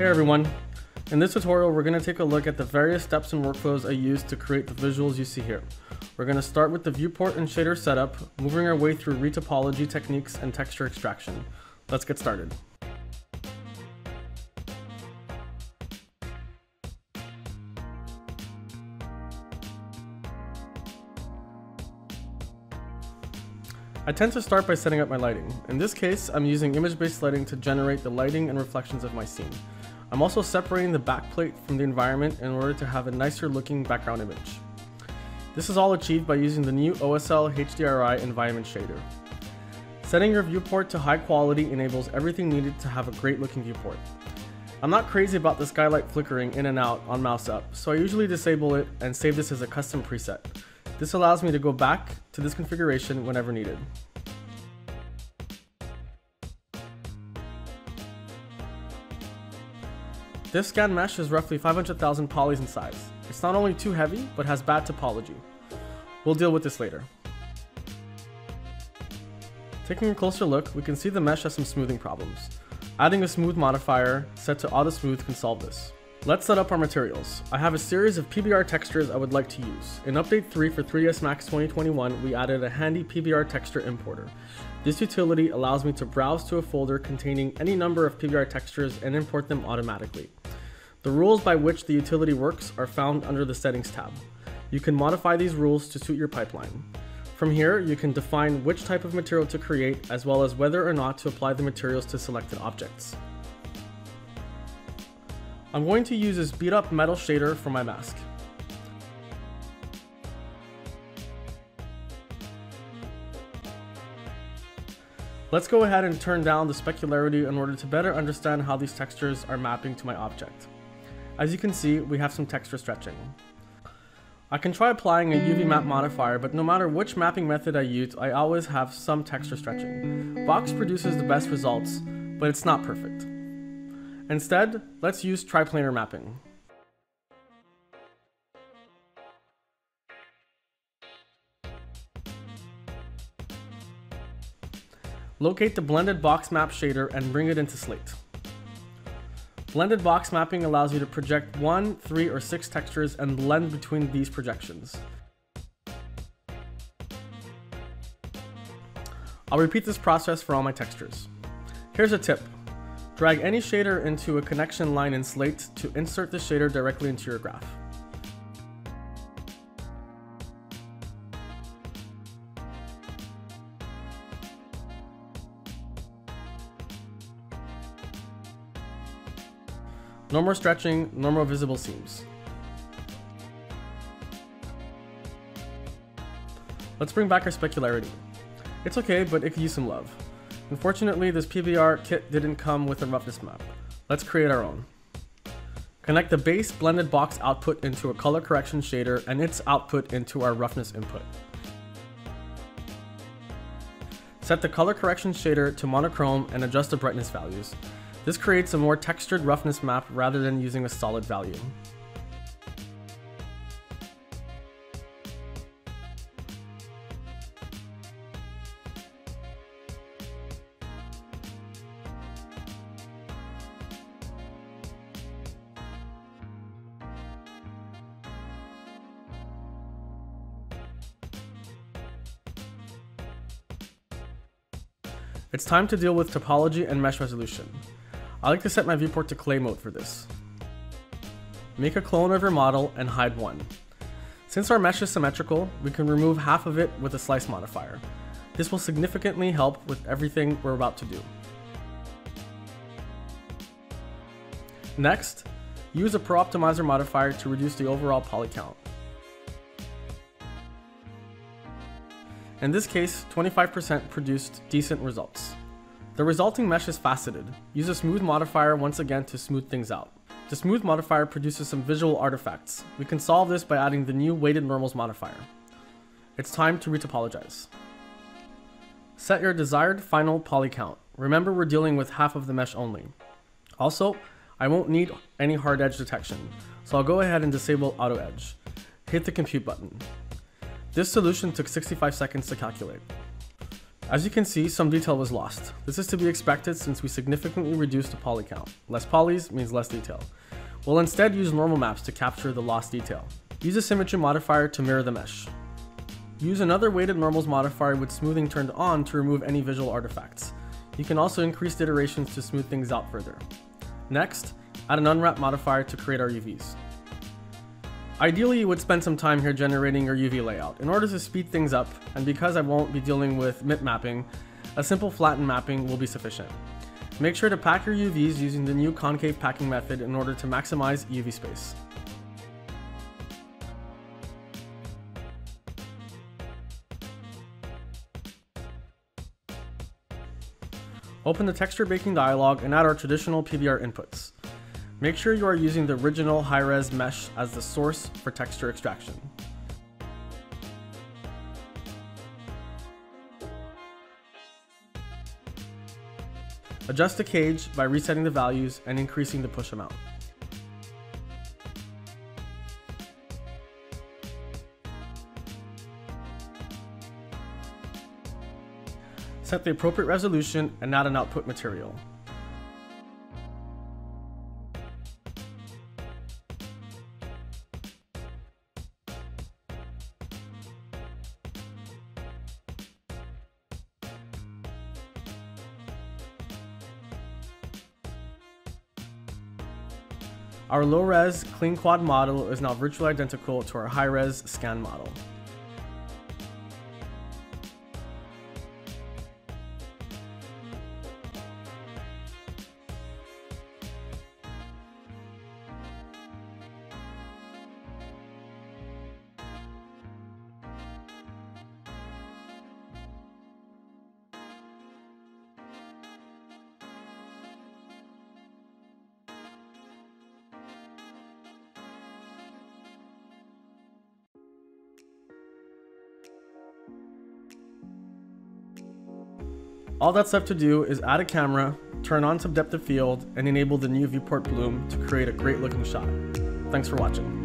Hey everyone, in this tutorial we're going to take a look at the various steps and workflows I used to create the visuals you see here. We're going to start with the viewport and shader setup, moving our way through retopology techniques and texture extraction. Let's get started. I tend to start by setting up my lighting. In this case, I'm using image-based lighting to generate the lighting and reflections of my scene. I'm also separating the backplate from the environment in order to have a nicer looking background image. This is all achieved by using the new OSL HDRI environment shader. Setting your viewport to high quality enables everything needed to have a great looking viewport. I'm not crazy about the skylight flickering in and out on mouse up, so I usually disable it and save this as a custom preset. This allows me to go back to this configuration whenever needed. This scan mesh is roughly 500,000 polys in size. It's not only too heavy, but has bad topology. We'll deal with this later. Taking a closer look, we can see the mesh has some smoothing problems. Adding a smooth modifier set to auto smooth can solve this. Let's set up our materials. I have a series of PBR textures I would like to use. In update 3 for 3ds Max 2021, we added a handy PBR texture importer. This utility allows me to browse to a folder containing any number of PBR textures and import them automatically. The rules by which the utility works are found under the settings tab. You can modify these rules to suit your pipeline. From here, you can define which type of material to create, as well as whether or not to apply the materials to selected objects. I'm going to use this beat up metal shader for my mask. Let's go ahead and turn down the specularity in order to better understand how these textures are mapping to my object. As you can see, we have some texture stretching. I can try applying a UV map modifier, but no matter which mapping method I use, I always have some texture stretching. Box produces the best results, but it's not perfect. Instead, let's use triplanar mapping. Locate the blended box map shader and bring it into Slate. Blended box mapping allows you to project 1, 3, or 6 textures and blend between these projections. I'll repeat this process for all my textures. Here's a tip. Drag any shader into a connection line in Slate to insert the shader directly into your graph. No more stretching, no more visible seams. Let's bring back our specularity. It's okay, but it could use some love. Unfortunately, this PBR kit didn't come with a roughness map. Let's create our own. Connect the base blended box output into a color correction shader and its output into our roughness input. Set the color correction shader to monochrome and adjust the brightness values. This creates a more textured roughness map rather than using a solid value. It's time to deal with topology and mesh resolution. I like to set my viewport to clay mode for this. Make a clone of your model and hide one. Since our mesh is symmetrical, we can remove half of it with a slice modifier. This will significantly help with everything we're about to do. Next, use a ProOptimizer modifier to reduce the overall poly count. In this case, 25% produced decent results. The resulting mesh is faceted. Use a smooth modifier once again to smooth things out. The smooth modifier produces some visual artifacts. We can solve this by adding the new weighted normals modifier. It's time to retopologize. Set your desired final poly count. Remember, we're dealing with half of the mesh only. Also, I won't need any hard edge detection, so I'll go ahead and disable auto edge. Hit the compute button. This solution took 65 seconds to calculate. As you can see, some detail was lost. This is to be expected since we significantly reduced the poly count. Less polys means less detail. We'll instead use normal maps to capture the lost detail. Use a symmetry modifier to mirror the mesh. Use another weighted normals modifier with smoothing turned on to remove any visual artifacts. You can also increase the iterations to smooth things out further. Next, add an unwrap modifier to create our UVs. Ideally, you would spend some time here generating your UV layout. In order to speed things up, and because I won't be dealing with MIP mapping, a simple flatten mapping will be sufficient. Make sure to pack your UVs using the new concave packing method in order to maximize UV space. Open the texture baking dialog and add our traditional PBR inputs. Make sure you are using the original high-res mesh as the source for texture extraction. Adjust the cage by resetting the values and increasing the push amount. Set the appropriate resolution and add an output material. Our low-res clean quad model is now virtually identical to our high-res scan model. All that's left to do is add a camera, turn on subdepth of field, and enable the new viewport bloom to create a great looking shot. Thanks for watching.